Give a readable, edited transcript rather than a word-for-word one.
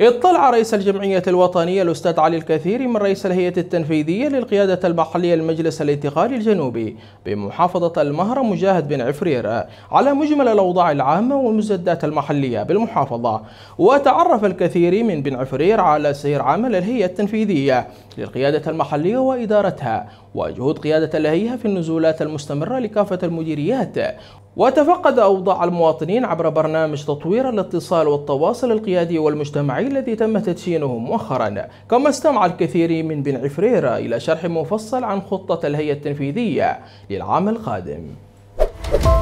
اطلع رئيس الجمعية الوطنية الأستاذ علي الكثيري من رئيس الهيئة التنفيذية للقيادة البحرية المجلس الانتقالي الجنوبي بمحافظة المهرة مجاهد بن عفرير على مجمل الأوضاع العامة والمزدات المحلية بالمحافظة. وتعرف الكثيري من بن عفرير على سير عمل الهيئة التنفيذية للقيادة المحلية وإدارتها وجهود قيادة الهيئة في النزولات المستمرة لكافة المديريات، وتفقد أوضاع المواطنين عبر برنامج تطوير الاتصال والتواصل القيادي والمجتمعي الذي تم تدشينه مؤخرا. كما استمع الكثير من بن عفرير إلى شرح مفصل عن خطة الهيئة التنفيذية للعام القادم.